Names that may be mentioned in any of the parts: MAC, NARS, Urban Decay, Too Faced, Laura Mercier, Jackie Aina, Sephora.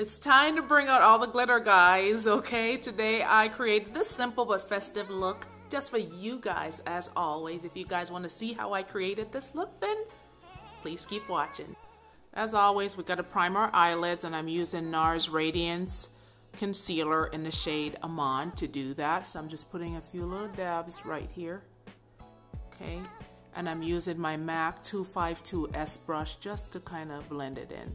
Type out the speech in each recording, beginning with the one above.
It's time to bring out all the glitter, guys, okay? Today I created this simple but festive look just for you guys, as always. If you guys want to see how I created this look, then please keep watching. As always, we got to prime our eyelids, and I'm using NARS Radiance Concealer in the shade Amon to do that. So I'm just putting a few little dabs right here, okay? And I'm using my MAC 252S brush just to kind of blend it in.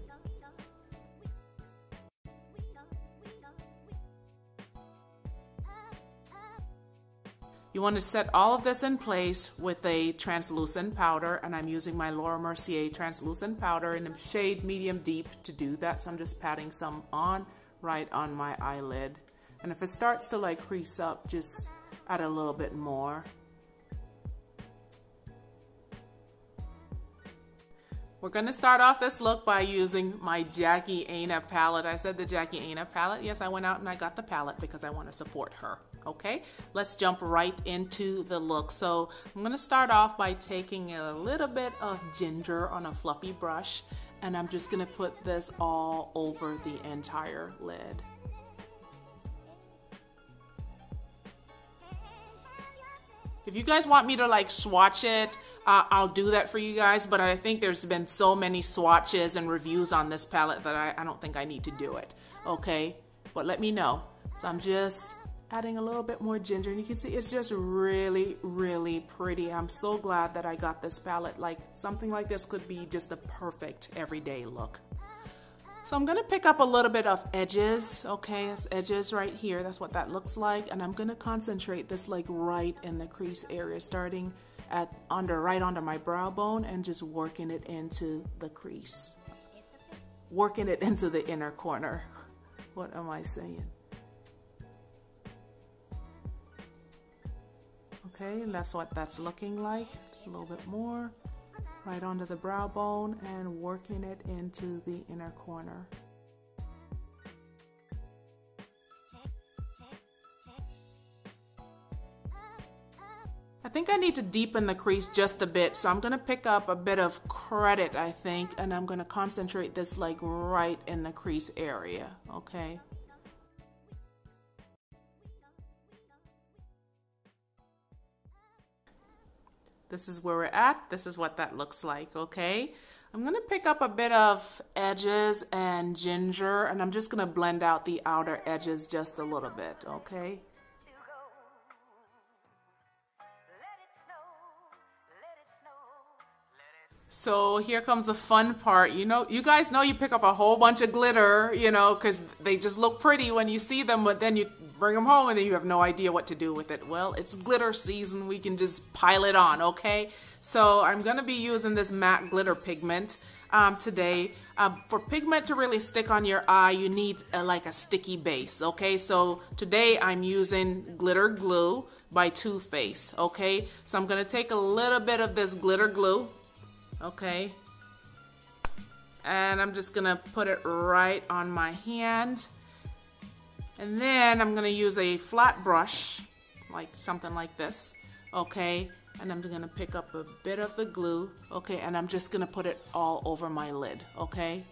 You want to set all of this in place with a translucent powder, and I'm using my Laura Mercier translucent powder in the shade medium deep to do that. So I'm just patting some on right on my eyelid. And if it starts to like crease up, just add a little bit more. We're gonna start off this look by using my Jackie Aina palette. I said the Jackie Aina palette. Yes, I went out and I got the palette because I want to support her. Okay, let's jump right into the look. So I'm gonna start off by taking a little bit of ginger on a fluffy brush, and I'm just gonna put this all over the entire lid. If you guys want me to like swatch it, I'll do that for you guys, but I think there's been so many swatches and reviews on this palette that I don't think I need to do it, okay? But let me know. So I'm just adding a little bit more ginger, and you can see it's just really, really pretty. I'm so glad that I got this palette. Like, something like this could be just the perfect everyday look. So I'm gonna pick up a little bit of edges, okay? That's edges right here, that's what that looks like. And I'm gonna concentrate this like right in the crease area, starting at right under my brow bone and just working it into the crease. Working it into the inner corner. What am I saying? Okay, and that's what that's looking like. Just a little bit more, right onto the brow bone and working it into the inner corner. I think I need to deepen the crease just a bit, so I'm gonna pick up a bit of credit, I think, and I'm gonna concentrate this like right in the crease area, okay? This is where we're at. This is what that looks like, okay? I'm gonna pick up a bit of edges and ginger, and I'm just gonna blend out the outer edges just a little bit, okay? So here comes the fun part. You know, you guys know you pick up a whole bunch of glitter, you know, because they just look pretty when you see them, but then you bring them home and then you have no idea what to do with it. Well, it's glitter season. We can just pile it on, okay? So I'm gonna be using this matte glitter pigment today. For pigment to really stick on your eye, you need like a sticky base, okay? So today I'm using glitter glue by Too Faced, okay? So I'm gonna take a little bit of this glitter glue, okay, and I'm just gonna put it right on my hand, and then I'm gonna use a flat brush, like something like this, okay, and I'm gonna pick up a bit of the glue, okay, and I'm just gonna put it all over my lid, okay.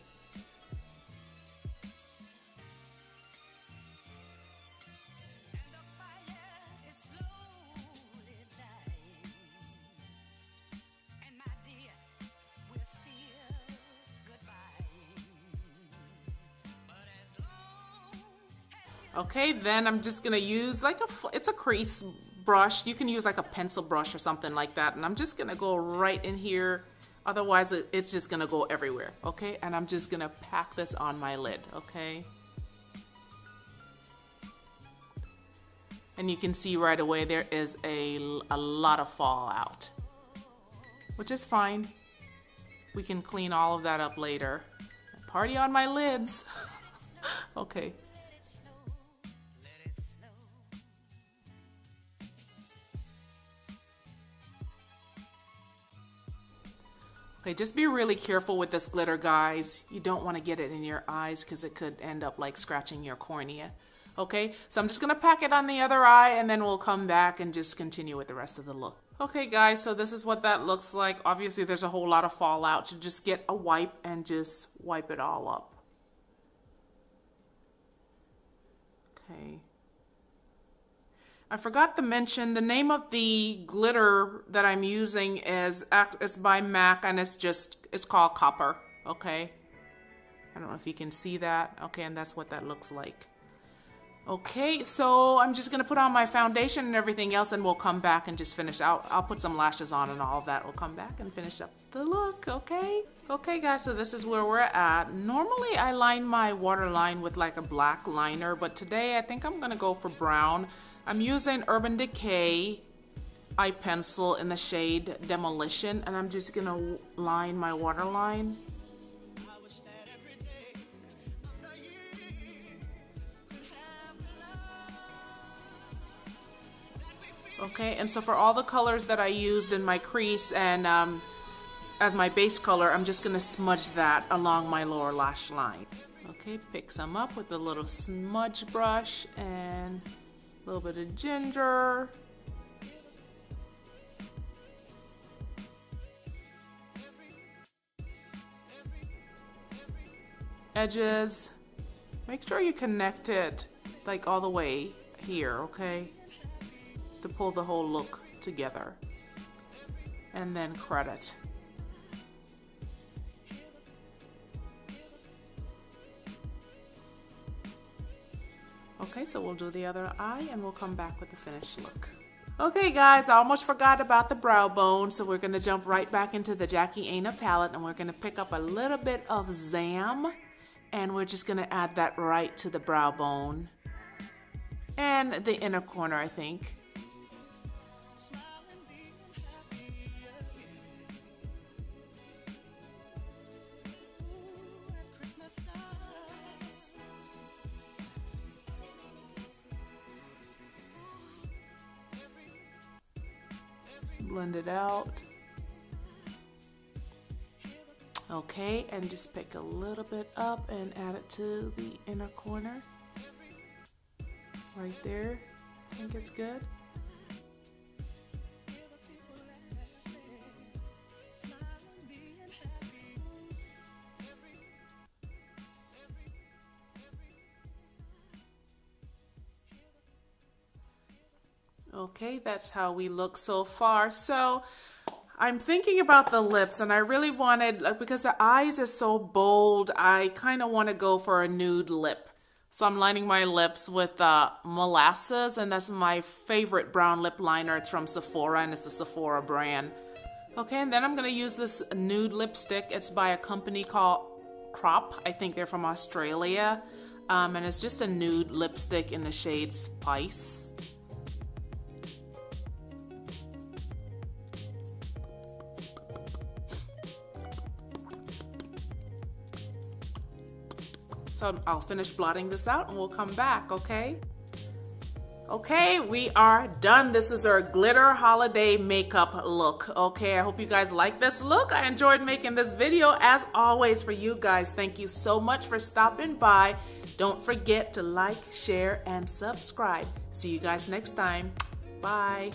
Okay, then I'm just gonna use like it's a crease brush. You can use like a pencil brush or something like that. And I'm just gonna go right in here. Otherwise, it's just gonna go everywhere, okay? And I'm just gonna pack this on my lid, okay? And you can see right away there is a lot of fallout, which is fine. We can clean all of that up later. Party on my lids, okay. Okay, just be really careful with this glitter, guys. You don't want to get it in your eyes because it could end up like scratching your cornea. Okay, so I'm just gonna pack it on the other eye, and then we'll come back and just continue with the rest of the look. Okay, guys, so this is what that looks like. Obviously, there's a whole lot of fallout. You just get a wipe and just wipe it all up. Okay. I forgot to mention the name of the glitter that I'm using is it's by MAC, and it's called Copper. Okay. I don't know if you can see that. Okay, and that's what that looks like. Okay, so I'm just gonna put on my foundation and everything else, and we'll come back and just finish out. I'll put some lashes on and all of that. We'll come back and finish up the look, okay? Okay guys, so this is where we're at. Normally I line my waterline with like a black liner, but today I think I'm gonna go for brown. I'm using Urban Decay eye pencil in the shade Demolition, and I'm just gonna line my waterline. Okay, and so for all the colors that I used in my crease and as my base color, I'm just gonna smudge that along my lower lash line. Okay, pick some up with a little smudge brush and a little bit of ginger. Edges, make sure you connect it like all the way here, okay? To pull the whole look together, and then credit. Okay, so we'll do the other eye and we'll come back with the finished look. Okay guys, I almost forgot about the brow bone, so we're gonna jump right back into the Jackie Aina palette, and we're gonna pick up a little bit of Zam, and we're just gonna add that right to the brow bone and the inner corner, I think. Blend it out. Okay, and just pick a little bit up and add it to the inner corner. Right there, I think it's good. Okay, that's how we look so far. So I'm thinking about the lips, and I really wanted, like, because the eyes are so bold, I kind of want to go for a nude lip. So I'm lining my lips with Molasses, and that's my favorite brown lip liner. It's from Sephora, and it's a Sephora brand. Okay, and then I'm gonna use this nude lipstick. It's by a company called Crop. I think they're from Australia. And it's just a nude lipstick in the shade Spice. So I'll finish blotting this out and we'll come back, okay? Okay, we are done. This is our glitter holiday makeup look, okay? I hope you guys like this look. I enjoyed making this video as always for you guys. Thank you so much for stopping by. Don't forget to like, share, and subscribe. See you guys next time. Bye.